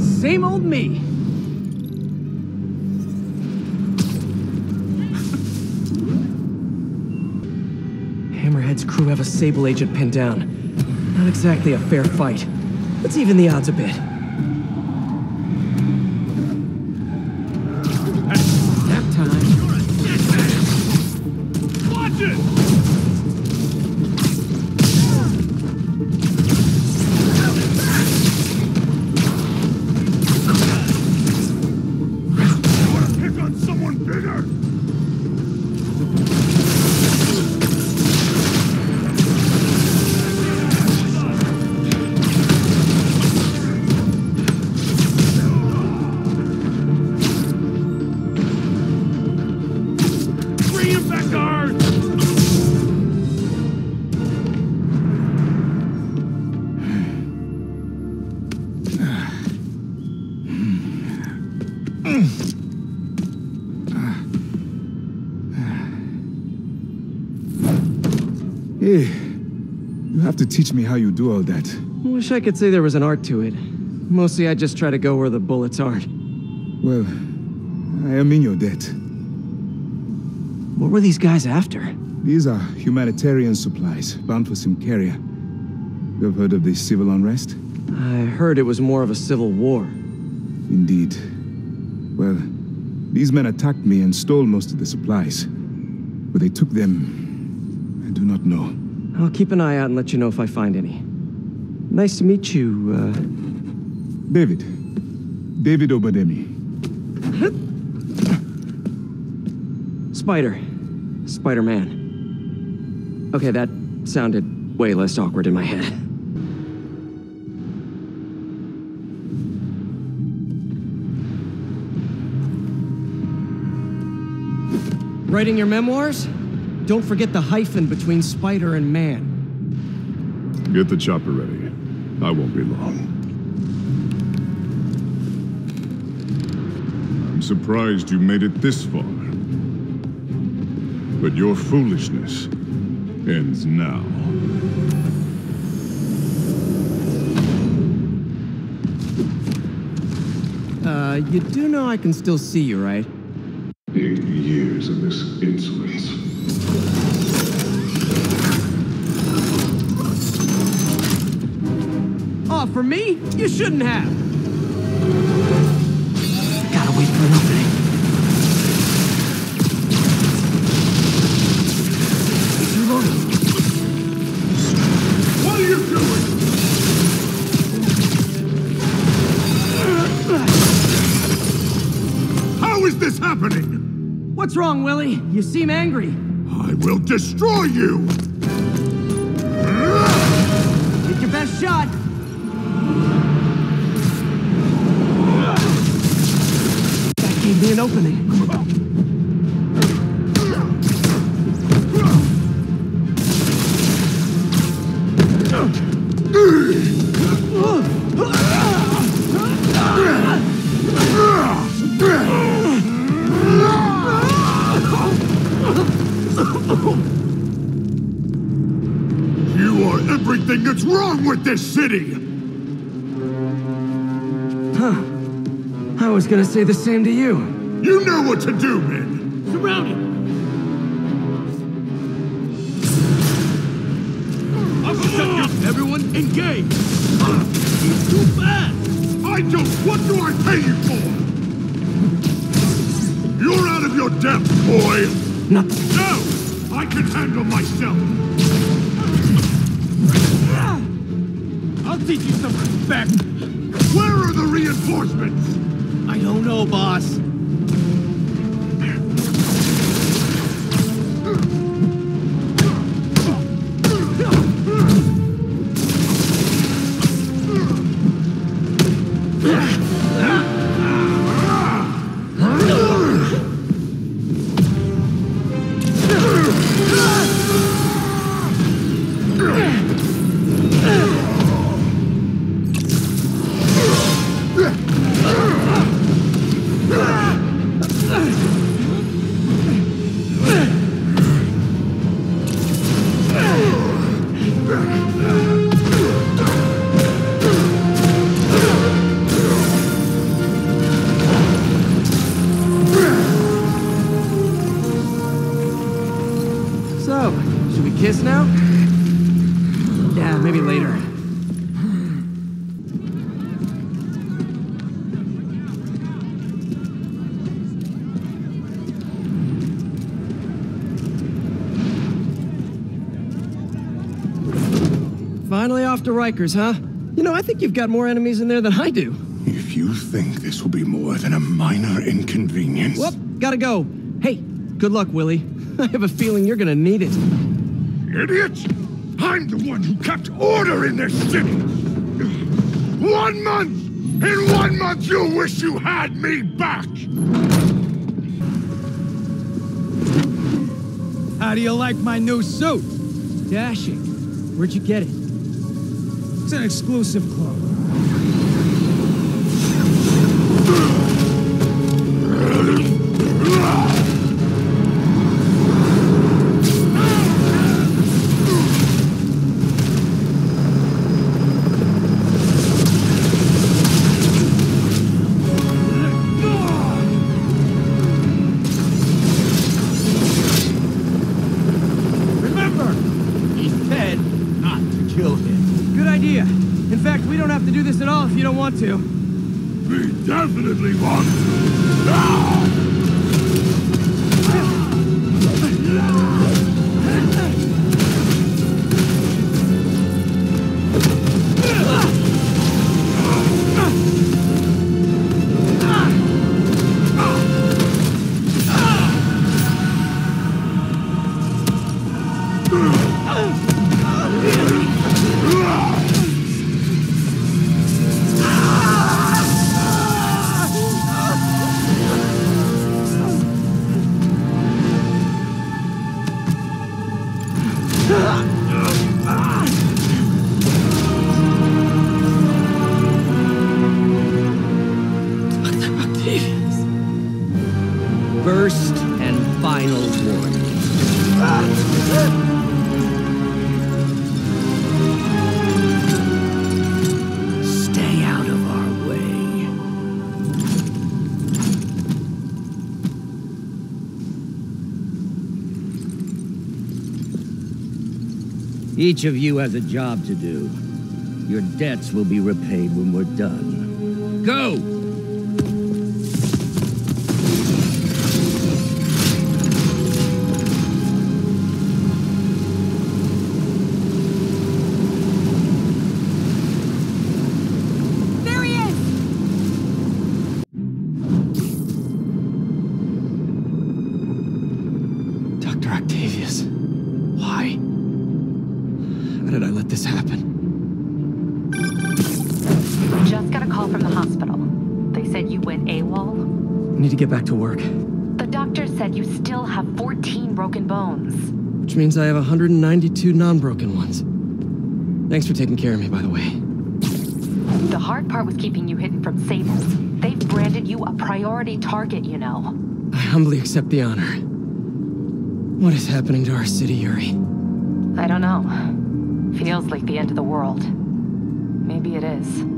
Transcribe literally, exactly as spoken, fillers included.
Same old me. Hammerhead's crew have a Sable agent pinned down. Not exactly a fair fight. Let's even the odds a bit. That time... You're a dead man! Watch it! You have to teach me how you do all that. I wish I could say there was an art to it. Mostly I just try to go where the bullets aren't. Well, I am in your debt. What were these guys after? These are humanitarian supplies, bound for Simcaria. You have heard of the civil unrest? I heard it was more of a civil war. Indeed. Well, these men attacked me and stole most of the supplies. But they took them... I do not know. I'll keep an eye out and let you know if I find any. Nice to meet you, uh... David. David Obademi. Spider. Spider-Man. Okay, that sounded way less awkward in my head. Writing your memoirs? Don't forget the hyphen between spider and man. Get the chopper ready. I won't be long. I'm surprised you made it this far. But your foolishness ends now. Uh, you do know I can still see you, right? Eight years of this insolence. Oh, for me? You shouldn't have. Gotta wait for an opening. Reloading. What are you doing? How is this happening? What's wrong, Willie? You seem angry. I will destroy you! Take your best shot! That gave me an opening. Everything that's wrong with this city! Huh. I was gonna say the same to you. You know what to do, men! Surround him! Officer, everyone engage! He's too fast! I don't... What do I pay you for? You're out of your depth, boy! No! No! I can handle myself! I'll teach you some respect. Where are the reinforcements? I don't know, boss. maybe later. Finally off to Rikers, huh? You know, I think you've got more enemies in there than I do. If you think this will be more than a minor inconvenience... Whoop, gotta go. Hey, good luck, Willie. I have a feeling you're gonna need it. Idiots! I'm the one who kept order in this city! One month! In one month you wish you had me back! How do you like my new suit? Dashing. Where'd you get it? It's an exclusive club. Remember, he said not to kill him. Good idea. In fact, we don't have to do this at all if you don't want to. We definitely want to. First and final warning. Stay out of our way. Each of you has a job to do. Your debts will be repaid when we're done. Go! Need to get back to work. The doctor said you still have fourteen broken bones. Which means I have one hundred ninety-two non-broken ones. Thanks for taking care of me, by the way. The hard part was keeping you hidden from Sable. They've branded you a priority target, you know. I humbly accept the honor. What is happening to our city, Yuri? I don't know. Feels like the end of the world. Maybe it is.